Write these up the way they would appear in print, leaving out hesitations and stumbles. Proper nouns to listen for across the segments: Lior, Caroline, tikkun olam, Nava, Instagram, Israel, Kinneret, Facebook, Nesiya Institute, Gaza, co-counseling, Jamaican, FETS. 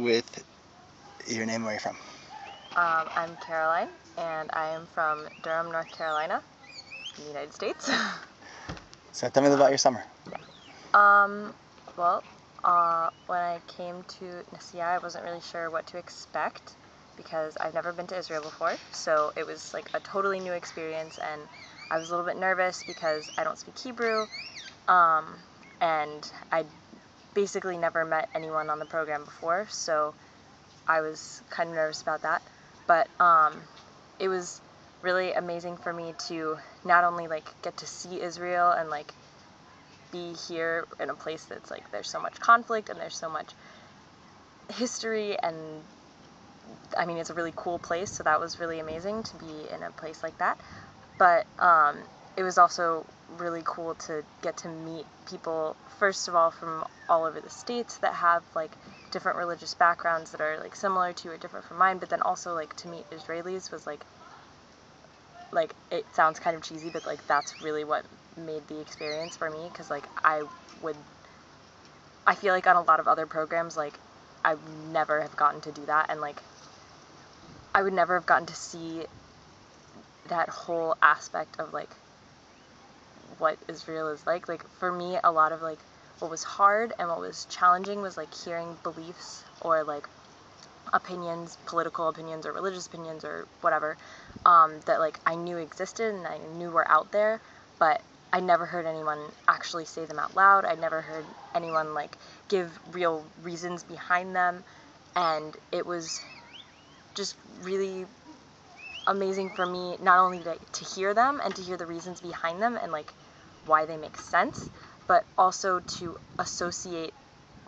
with your name. Where are you from? I'm Caroline, and I am from Durham, North Carolina, in the United States. So tell me a little about your summer. When I came to Nesiya, I wasn't really sure what to expect because I've never been to Israel before. So it was like a totally new experience, and I was a little bit nervous because I don't speak Hebrew, and I basically never met anyone on the program before. So I was kind of nervous about that. But it was really amazing for me to not only like get to see Israel and like be here in a place that's like there's so much conflict and there's so much history, and I mean it's a really cool place, so that was really amazing to be in a place like that, but it was also really cool to get to meet people, first of all, from all over the states that have like different religious backgrounds that are like similar to or different from mine, but then also like to meet Israelis was like it sounds kind of cheesy, but like that's really what made the experience for me, because like I feel like on a lot of other programs like I would never have gotten to do that, and like I would never have gotten to see that whole aspect of like what Israel is like. Like for me, a lot of like what was hard and what was challenging was like hearing beliefs or like opinions, political opinions or religious opinions or whatever, that like I knew existed and I knew were out there, but I never heard anyone actually say them out loud. I never heard anyone like give real reasons behind them, and it was just really amazing for me not only to hear them and to hear the reasons behind them and like why they make sense, but also to associate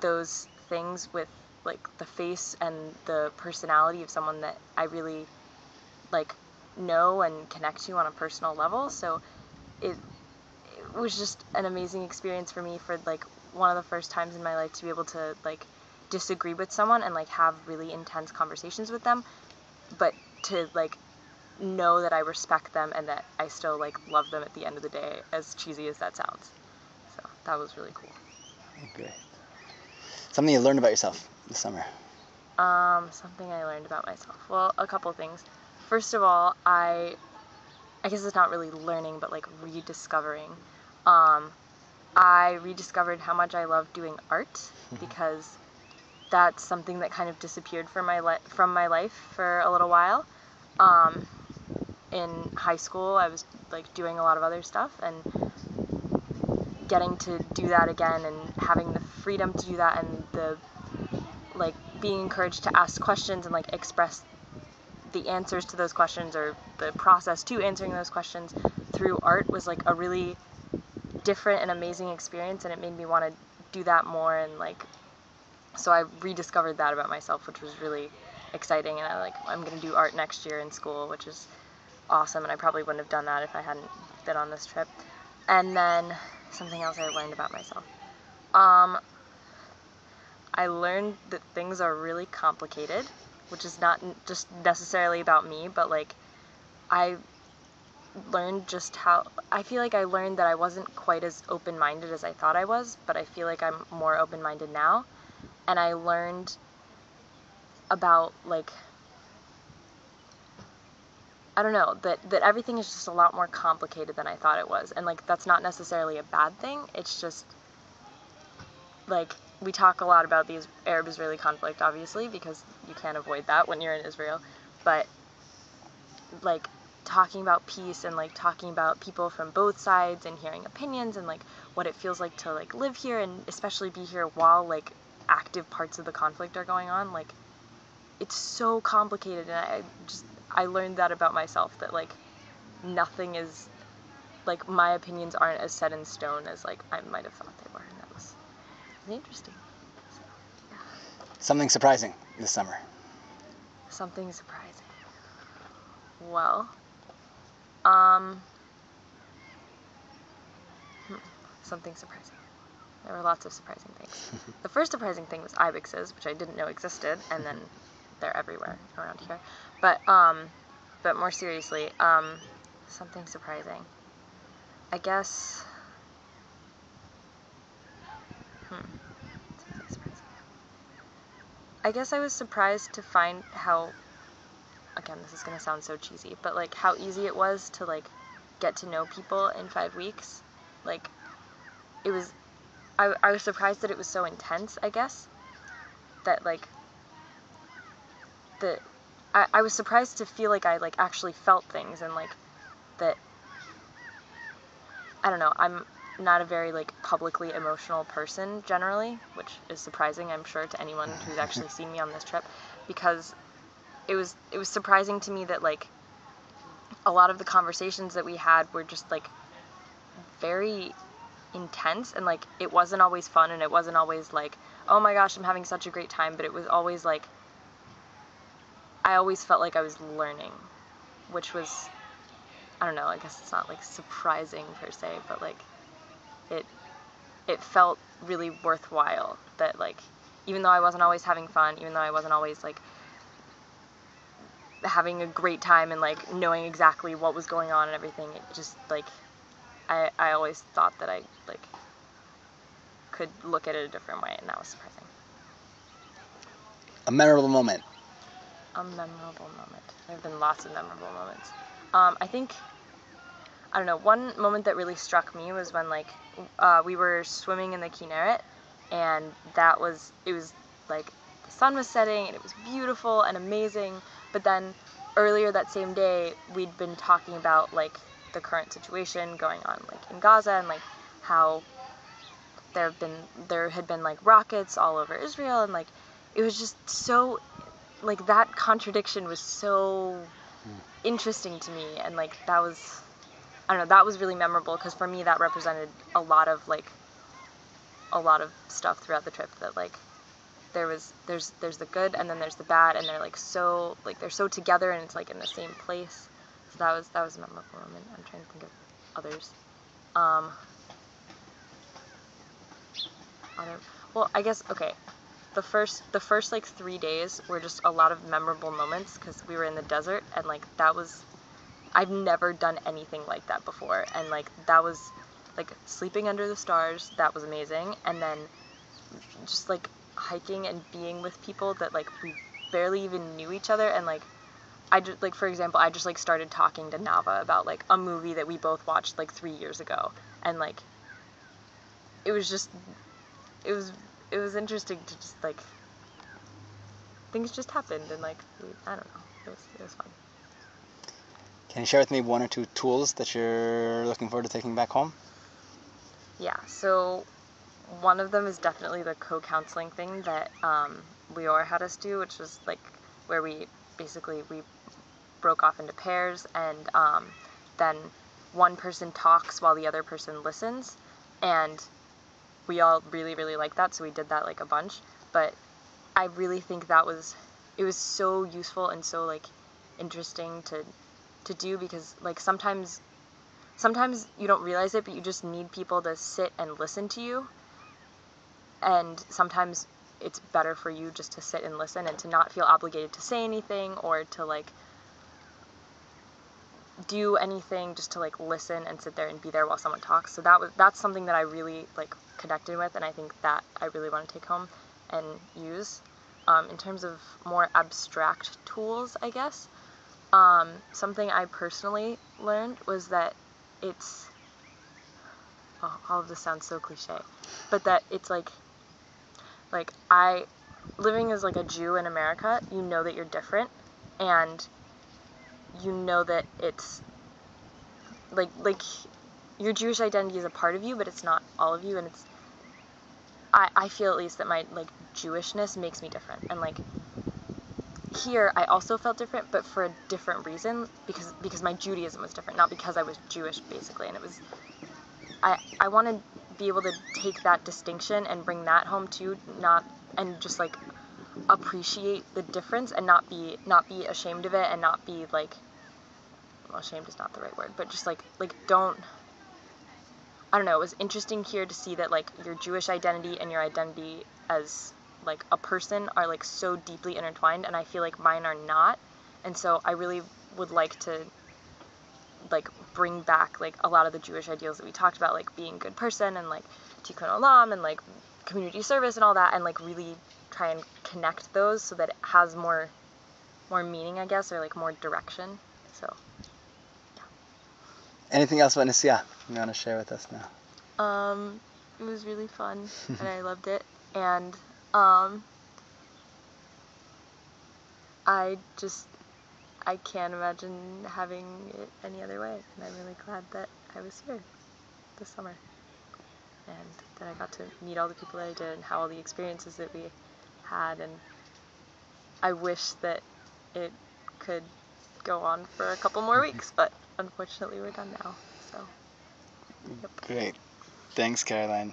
those things with like the face and the personality of someone that I really like know and connect to on a personal level. So it was just an amazing experience for me, for like one of the first times in my life to be able to like disagree with someone and like have really intense conversations with them, but to like know that I respect them and that I still like love them at the end of the day, as cheesy as that sounds. So that was really cool. Okay. Something you learned about yourself this summer? Something I learned about myself. Well, a couple things. First of all, I guess it's not really learning, but like rediscovering. I rediscovered how much I love doing art, because that's something that kind of disappeared from my life for a little while. In high school, I was like doing a lot of other stuff, and getting to do that again and having the freedom to do that and the like being encouraged to ask questions and like express the answers to those questions or the process to answering those questions through art was like a really different and amazing experience, and it made me want to do that more, and like so I rediscovered that about myself, which was really exciting, and I'm going to do art next year in school, which is awesome, and I probably wouldn't have done that if I hadn't been on this trip. And then something else I learned about myself. I learned that things are really complicated, which is not just necessarily about me, but like I learned just how, I feel like I learned that I wasn't quite as open-minded as I thought I was, but I feel like I'm more open-minded now. And I learned about like, I don't know, that everything is just a lot more complicated than I thought it was. And like that's not necessarily a bad thing. It's just like we talk a lot about the Arab-Israeli conflict, obviously, because you can't avoid that when you're in Israel. But like talking about peace and like talking about people from both sides and hearing opinions and like what it feels like to like live here and especially be here while like active parts of the conflict are going on, like it's so complicated, and I learned that about myself, that like nothing is like my opinions aren't as set in stone as like I might have thought they were, and that was really interesting. So, yeah. Something surprising this summer. Something surprising. Well, something surprising. There were lots of surprising things. The first surprising thing was ibexes, which I didn't know existed, and then they're everywhere around here. But more seriously, something surprising. I guess. Something surprising. I guess I was surprised to find how, again, this is going to sound so cheesy, but, like, how easy it was to, like, get to know people in 5 weeks. Like, it was, I was surprised that it was so intense, I guess, that, like, I was surprised to feel like I, like, actually felt things, and, like, that, I don't know, I'm not a very, like, publicly emotional person generally, which is surprising, I'm sure, to anyone who's actually seen me on this trip, because it was surprising to me that, like, a lot of the conversations that we had were just, like, very intense, and, like, it wasn't always fun, and it wasn't always, like, oh my gosh, I'm having such a great time, but it was always, like, I always felt like I was learning, which was, I don't know, I guess it's not, like, surprising per se, but, like, it felt really worthwhile that, like, even though I wasn't always having fun, even though I wasn't always, like, having a great time and, like, knowing exactly what was going on and everything, it just, like, I always thought that I, like, could look at it a different way, and that was surprising. A memorable moment. A memorable moment. There have been lots of memorable moments. I think, I don't know, one moment that really struck me was when, like, we were swimming in the Kinneret, and that was, it was, like, the sun was setting, and it was beautiful and amazing, but then earlier that same day, we'd been talking about, like, the current situation going on, like, in Gaza, and, like, how there had been, like, rockets all over Israel, and, like, it was just so, like, that contradiction was so interesting to me, and, like, that was, I don't know, that was really memorable, because for me that represented a lot of, like, a lot of stuff throughout the trip, that, like, there's the good, and then there's the bad, and they're, like, so, like, they're so together, and it's, like, in the same place. So that was a memorable moment. I'm trying to think of others. Well, I guess, okay, the first, like, 3 days were just a lot of memorable moments, because we were in the desert, and, like, that was, I've never done anything like that before, and, like, that was, like, sleeping under the stars, that was amazing, and then just, like, hiking and being with people that, like, we barely even knew each other, and, like, I just, like, for example, I just, like, started talking to Nava about, like, a movie that we both watched, like, 3 years ago, and, like, it was just, it was interesting to just, like, things just happened, and, like, I don't know, it was fun. Can you share with me one or two tools that you're looking forward to taking back home? Yeah, so one of them is definitely the co-counseling thing that Lior had us do, which was, like, where we broke off into pairs, and then one person talks while the other person listens, and we all really, really liked that, so we did that, like, a bunch, but I really think it was so useful and so, like, interesting to do, because, like, sometimes you don't realize it, but you just need people to sit and listen to you, and sometimes it's better for you just to sit and listen and to not feel obligated to say anything or to, like, do anything, just to, like, listen and sit there and be there while someone talks. So that's something that I really, like, connected with, and I think that I really want to take home and use. In terms of more abstract tools, I guess, something I personally learned was that it's, oh, all of this sounds so cliche, but that it's, like, living as, like, a Jew in America, you know that you're different, and you know that it's, like, your Jewish identity is a part of you, but it's not all of you, and it's, I feel at least that my, like, Jewishness makes me different, and, like, here, I also felt different, but for a different reason, because my Judaism was different, not because I was Jewish, basically, and it was, I want to be able to take that distinction and bring that home too, and just, like, appreciate the difference, and not be ashamed of it, and not be, like, well, ashamed is not the right word, but just, like, don't, I don't know, it was interesting here to see that, like, your Jewish identity and your identity as, like, a person are, like, so deeply intertwined, and I feel like mine are not, and so I really would like to, like, bring back, like, a lot of the Jewish ideals that we talked about, like, being a good person, and, like, tikkun olam, and, like, community service and all that, and, like, really try and connect those so that it has more meaning, I guess, or like more direction. So, yeah. Anything else about Nesiya you want to share with us now? It was really fun, and I loved it, and I can't imagine having it any other way, and I'm really glad that I was here this summer, and that I got to meet all the people that I did and have all the experiences that we had, and I wish that it could go on for a couple more weeks, but unfortunately we're done now, so. Yep. Great. Thanks, Caroline.